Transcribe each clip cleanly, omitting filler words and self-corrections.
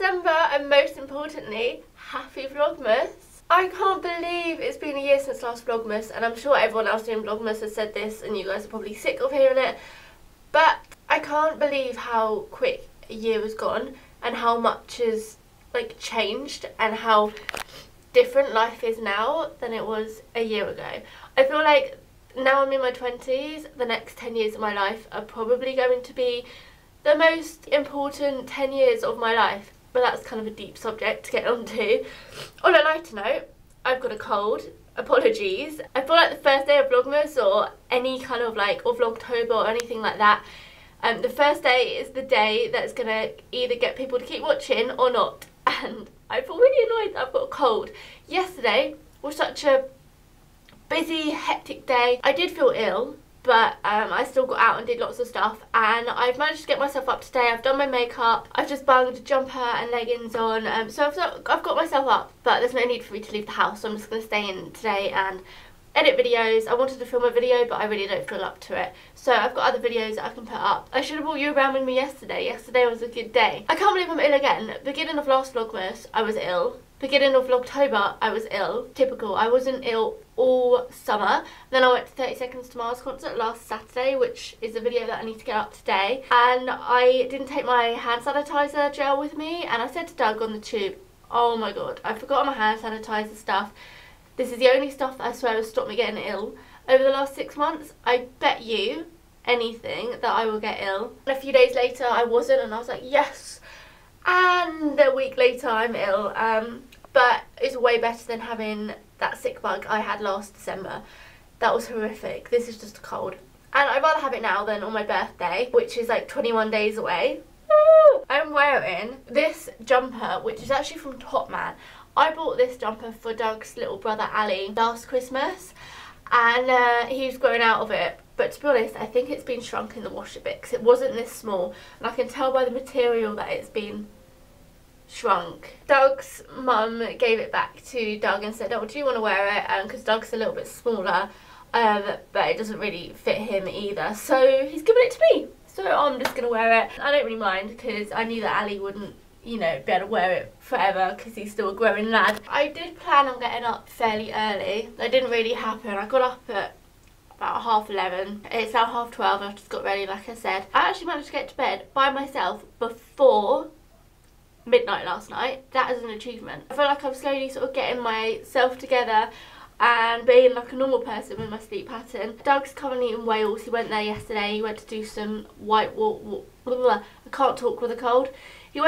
December, and most importantly, happy Vlogmas. I can't believe it's been a year since last Vlogmas, and I'm sure everyone else doing Vlogmas has said this and you guys are probably sick of hearing it, but I can't believe how quick a year was gone and how much has like changed and how different life is now than it was a year ago. I feel like now I'm in my 20s, the next 10 years of my life are probably going to be the most important 10 years of my life, but that's kind of a deep subject to get onto. On a lighter note, I've got a cold, apologies. I feel like the first day of Vlogmas or any kind of like, or Vlogtober or anything like that, the first day is the day that's gonna either get people to keep watching or not, and I feel really annoyed that I've got a cold. Yesterday was such a busy, hectic day. I did feel ill, but I still got out and did lots of stuff, and I've managed to get myself up today. I've done my makeup, I've just bunged a jumper and leggings on, so I've got myself up, but there's no need for me to leave the house, so I'm just going to stay in today and edit videos. I wanted to film a video, but I really don't feel up to it, so I've got other videos that I can put up. I should have brought you around with me yesterday. Yesterday was a good day. I can't believe I'm ill again. Beginning of last Vlogmas, I was ill. Beginning of Vlogtober, I was ill. Typical. I wasn't ill all summer. Then I went to 30 Seconds to Mars concert last Saturday, which is a video that I need to get up today. And I didn't take my hand sanitizer gel with me, and I said to Doug on the tube, oh my god, I forgot my hand sanitizer stuff. This is the only stuff that I swear has stopped me getting ill. Over the last 6 months, I bet you anything that I will get ill. And a few days later, I wasn't, and I was like, yes. And a week later, I'm ill. But it's way better than having that sick bug I had last December. That was horrific. This is just a cold. And I'd rather have it now than on my birthday, which is like 21 days away. Woo! I'm wearing this jumper, which is actually from Topman. I bought this jumper for Doug's little brother Ali last Christmas, and he's grown out of it, but to be honest I think it's been shrunk in the wash a bit because it wasn't this small, and I can tell by the material that it's been shrunk. Doug's mum gave it back to Doug and said, oh, do you want to wear it, because Doug's a little bit smaller, but it doesn't really fit him either, so he's given it to me, so I'm just going to wear it. I don't really mind because I knew that Ali wouldn't, you know, be able to wear it forever because he's still a growing lad. I did plan on getting up fairly early. That didn't really happen. I got up at about 11:30. It's now 12:30. I just got ready, like I said. I actually managed to get to bed by myself before midnight last night. That is an achievement. I feel like I'm slowly sort of getting myself together and being like a normal person with my sleep pattern. Doug's currently in Wales. He went there yesterday. He went to do some He went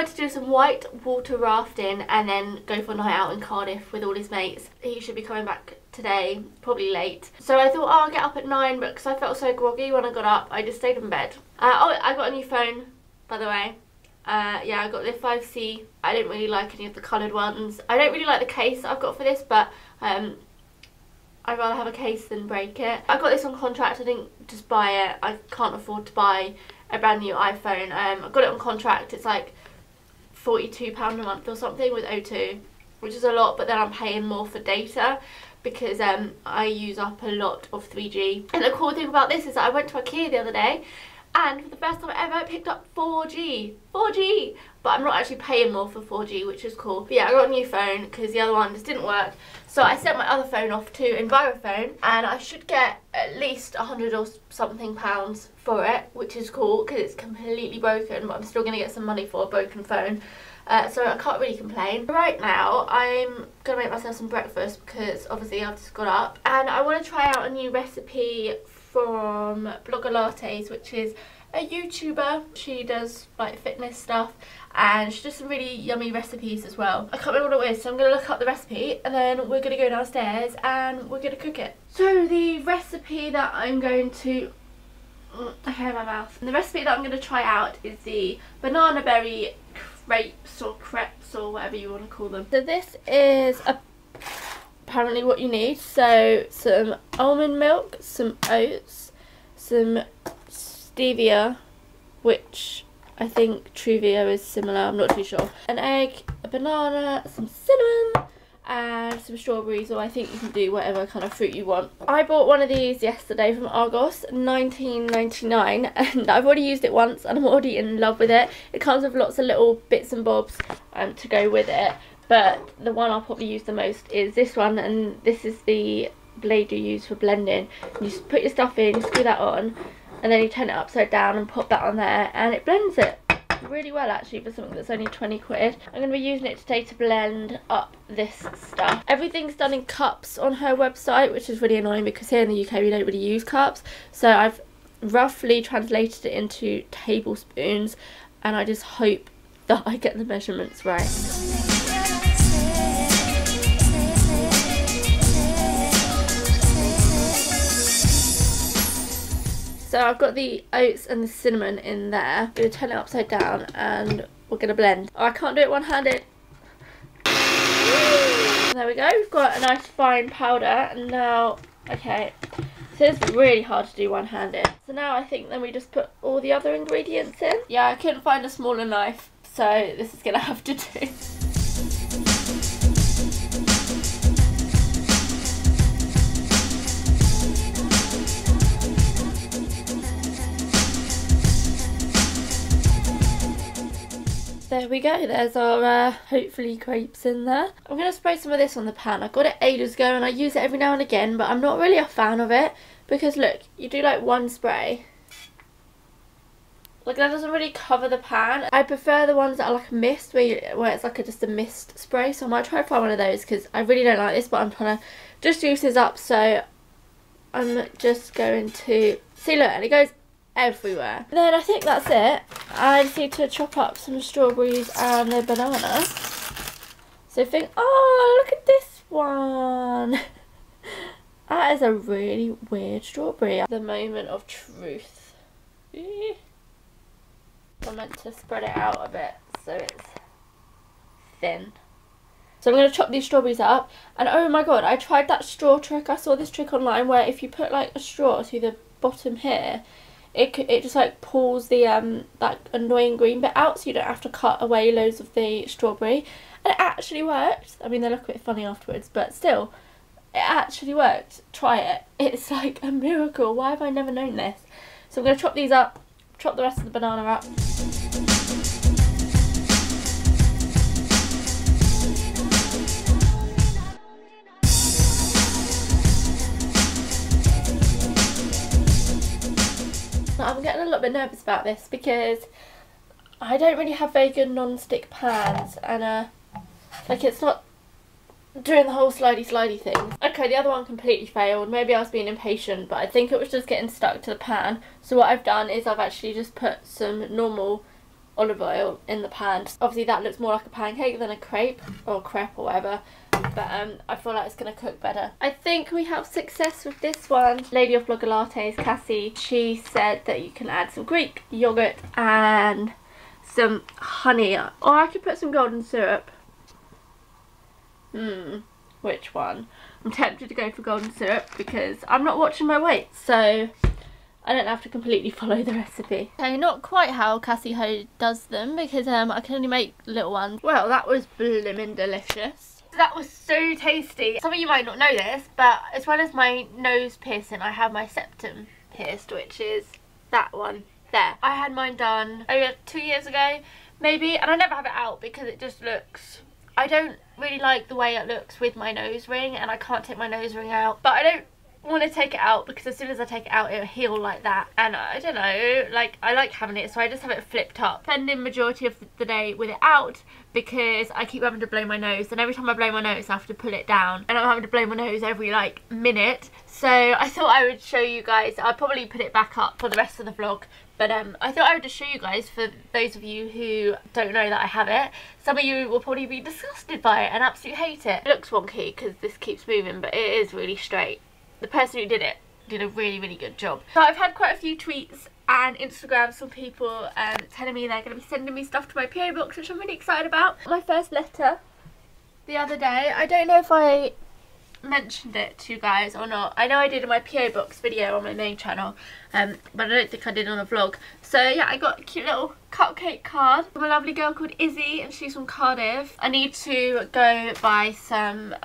to do some white water rafting and then go for a night out in Cardiff with all his mates. He should be coming back today, probably late. So I thought, oh, I'll get up at 9, but because I felt so groggy when I got up, I just stayed in bed. Oh, I got a new phone, by the way. Yeah, I got the 5C. I don't really like any of the coloured ones. I don't really like the case that I've got for this, but I'd rather have a case than break it. I got this on contract. I didn't just buy it. I can't afford to buy a brand new iPhone. I got it on contract. It's like £42 a month or something with O2, which is a lot, but then I'm paying more for data because I use up a lot of 3G. And the cool thing about this is that I went to IKEA the other day, and for the first time ever I picked up 4G, but I'm not actually paying more for 4G, which is cool. But yeah, I got a new phone because the other one just didn't work, so I sent my other phone off to Envirophone, and I should get at least £100 or something for it, which is cool because it's completely broken, but I'm still going to get some money for a broken phone, so I can't really complain. Right now I'm going to make myself some breakfast because obviously I've just got up, and I want to try out a new recipe from Blogilates, which is a YouTuber. She does like fitness stuff, and she does some really yummy recipes as well. I can't remember what it is, so I'm going to look up the recipe and then we're going to go downstairs and we're going to cook it. So the recipe that I'm going to... I hear my mouth. And the recipe that I'm going to try out is the banana berry crepes, or whatever you want to call them. So this is apparently what you need. So some almond milk, some oats, some stevia, which I think Truvia is similar, I'm not too sure. An egg, a banana, some cinnamon, and some strawberries, or I think you can do whatever kind of fruit you want. I bought one of these yesterday from Argos, $19.99, and I've already used it once and I'm already in love with it. It comes with lots of little bits and bobs to go with it. But the one I'll probably use the most is this one, and this is the blade you use for blending. You just put your stuff in, you screw that on, and then you turn it upside down and pop that on there, and it blends it really well actually for something that's only 20 quid. I'm going to be using it today to blend up this stuff. Everything's done in cups on her website, which is really annoying because here in the UK we don't really use cups. So I've roughly translated it into tablespoons, and I just hope that I get the measurements right. So I've got the oats and the cinnamon in there. I'm going to turn it upside down and we're going to blend. Oh, I can't do it one-handed. There we go. We've got a nice fine powder. And now, okay, this is really hard to do one-handed. So now I think then we just put all the other ingredients in. Yeah, I couldn't find a smaller knife, so this is going to have to do. There we go, there's our hopefully grapes in there. I'm going to spray some of this on the pan. I got it ages ago and I use it every now and again, but I'm not really a fan of it because look, you do like one spray. Like that doesn't really cover the pan. I prefer the ones that are like a mist where it's like just a mist spray. So I might try and find one of those because I really don't like this, but I'm trying to just use this up. So I'm just going to, see look, and it goes everywhere. Then I think that's it. I just need to chop up some strawberries and a banana. So think, oh look at this one. That is a really weird strawberry. The moment of truth. I'm meant to spread it out a bit so it's thin. So I'm going to chop these strawberries up, and oh my god, I tried that straw trick. I saw this trick online where if you put like a straw through the bottom here, it just like pulls the that annoying green bit out, so you don't have to cut away loads of the strawberry, and it actually worked. I mean, they look a bit funny afterwards, but still, it actually worked. Try it. It's like a miracle. Why have I never known this? So I'm going to chop these up, chop the rest of the banana up. I'm getting a little bit nervous about this because I don't really have very good non-stick pans, and like it's not doing the whole slidey thing. Okay, the other one completely failed. Maybe I was being impatient, but I think it was just getting stuck to the pan. So what I've done is I've actually just put some normal olive oil in the pan. Obviously that looks more like a pancake than a crepe or whatever, but I feel like it's gonna cook better. I think we have success with this one. Lady of Blogilates, Cassie, she said that you can add some Greek yogurt and some honey, or I could put some golden syrup. Which one? I'm tempted to go for golden syrup because I'm not watching my weight, so I don't have to completely follow the recipe. Okay, not quite how Cassie Ho does them because I can only make little ones. Well, that was blooming delicious. That was so tasty. Some of you might not know this, but as well as my nose piercing, I have my septum pierced, which is that one there. I had mine done over 2 years ago, maybe, and I never have it out because it just looks... I don't really like the way it looks with my nose ring, and I can't take my nose ring out, but I don't want to take it out because as soon as I take it out it'll heal like that, and I don't know, like I like having it, so I just have it flipped up. Spending majority of the day with it out because I keep having to blow my nose, and every time I blow my nose I have to pull it down, and I'm having to blow my nose every like minute. So I thought I would show you guys. I'll probably put it back up for the rest of the vlog, but I thought I would just show you guys, for those of you who don't know that I have it. Some of you will probably be disgusted by it and absolutely hate it. It looks wonky because this keeps moving, but it is really straight. The person who did it did a really good job. So I've had quite a few tweets and Instagrams from people telling me they're going to be sending me stuff to my PO box, which I'm really excited about. My first letter the other day, I don't know if I mentioned it to you guys or not. I know I did in my PO box video on my main channel, but I don't think I did on a vlog. So yeah, I got a cute little cupcake card from a lovely girl called Izzy, and she's from Cardiff. I need to go buy some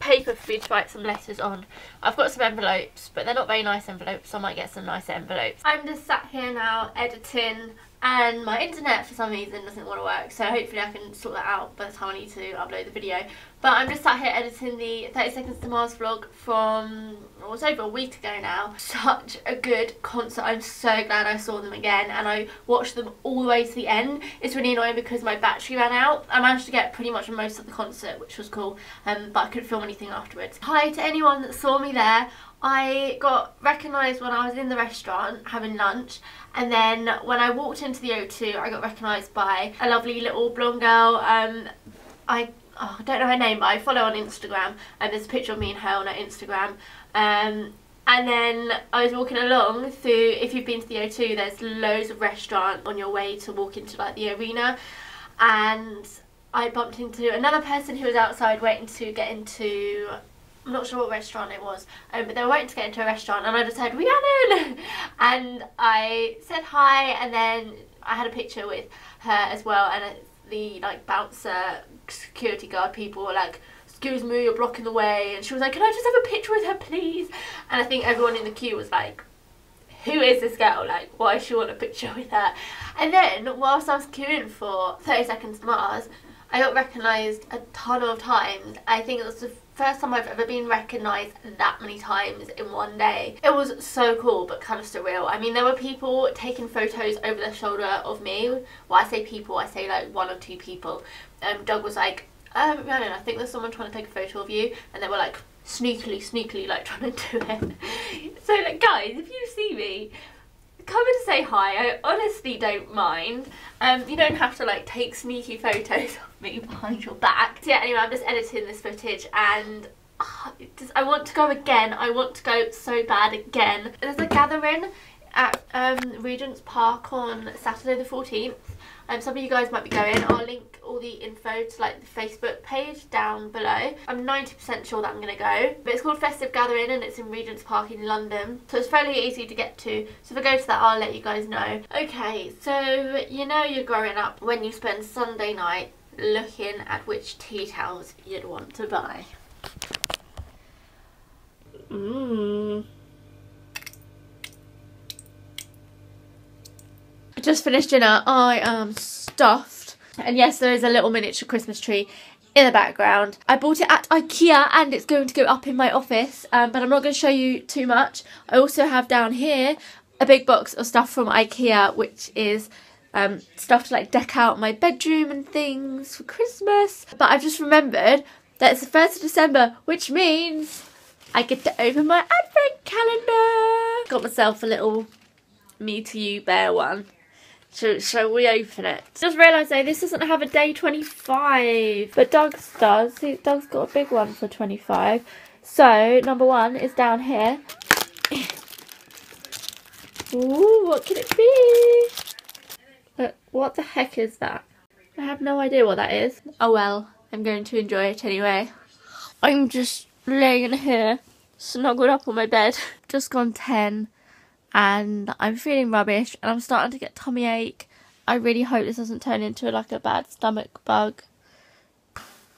paper for me to write some letters on. I've got some envelopes, but they're not very nice envelopes, so I might get some nicer envelopes. I'm just sat here now editing and my internet for some reason doesn't want to work, so hopefully I can sort that out by the time I need to upload the video. But I'm just sat here editing the 30 Seconds to Mars vlog from, well, it's over a week ago now. Such a good concert. I'm so glad I saw them again, and I watched them all the way to the end. It's really annoying because my battery ran out. I managed to get pretty much most of the concert, which was cool, but I couldn't film anything afterwards. Hi to anyone that saw me there. I got recognised when I was in the restaurant having lunch, and then when I walked into the O2 I got recognised by a lovely little blonde girl. I don't know her name, but I follow on Instagram, and there's a picture of me and her on her Instagram. And then I was walking along through, if you've been to the O2 there's loads of restaurants on your way to walk into like the arena, and I bumped into another person who was outside waiting to get into, I'm not sure what restaurant it was, but they were waiting to get into a restaurant, and I just said Rhiannon, and I said hi, and then I had a picture with her as well, and the like bouncer security guard people were like, excuse me, you're blocking the way, and she was like, can I just have a picture with her please? And I think everyone in the queue was like, who is this girl, like why does she want a picture with her? And then whilst I was queuing for 30 Seconds to Mars I got recognised a ton of times. I think it was the first time I've ever been recognised that many times in one day. It was so cool, but kind of surreal. I mean, there were people taking photos over the shoulder of me. Well, I say people, I say like one or two people. Doug was like, Rhiannon, I think there's someone trying to take a photo of you. And they were like, sneakily, like trying to do it. So like, guys, if you see me, come and say hi. I honestly don't mind. You don't have to like take sneaky photos of me behind your back. So yeah, anyway, I'm just editing this footage, and I want to go again. I want to go so bad again. There's a gathering at Regent's Park on Saturday the 14th. Some of you guys might be going. I'll link all the info to like the Facebook page down below. I'm 90% sure that I'm going to go. But it's called Festive Gathering, and it's in Regent's Park in London. So it's fairly easy to get to. So if I go to that, I'll let you guys know. Okay, so you know you're growing up when you spend Sunday night looking at which tea towels you'd want to buy. Just finished dinner, I am stuffed, and yes, there is a little miniature Christmas tree in the background. I bought it at IKEA, and it's going to go up in my office, but I'm not going to show you too much. I also have down here a big box of stuff from IKEA, which is stuff to like deck out my bedroom and things for Christmas. But I've just remembered that it's the 1st of December, which means I get to open my advent calendar. Got myself a little Me To You Bear one. Shall we open it? Just realised though, this doesn't have a day 25. But Doug's does. Doug's got a big one for 25. So, number one is down here. Ooh, what could it be? What the heck is that? I have no idea what that is. Oh well, I'm going to enjoy it anyway. I'm just laying here, snuggled up on my bed. Just gone 10. And I'm feeling rubbish, and I'm starting to get tummy ache. I really hope this doesn't turn into like a bad stomach bug.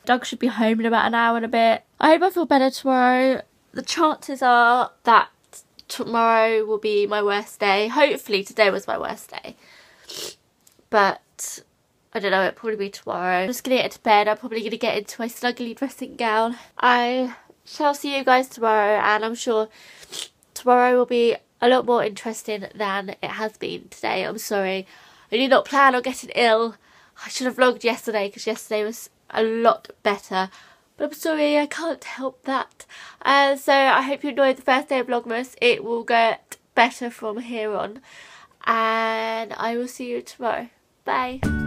Doug should be home in about an hour and a bit. I hope I feel better tomorrow. The chances are that tomorrow will be my worst day. Hopefully today was my worst day, but I don't know, it'll probably be tomorrow. I'm just gonna get to bed. I'm probably gonna get into my snuggly dressing gown. I shall see you guys tomorrow, and I'm sure tomorrow will be a lot more interesting than it has been today. I'm sorry. I did not plan on getting ill. I should have vlogged yesterday because yesterday was a lot better. But I'm sorry, I can't help that. So I hope you enjoyed the first day of Vlogmas. It will get better from here on. And I will see you tomorrow. Bye.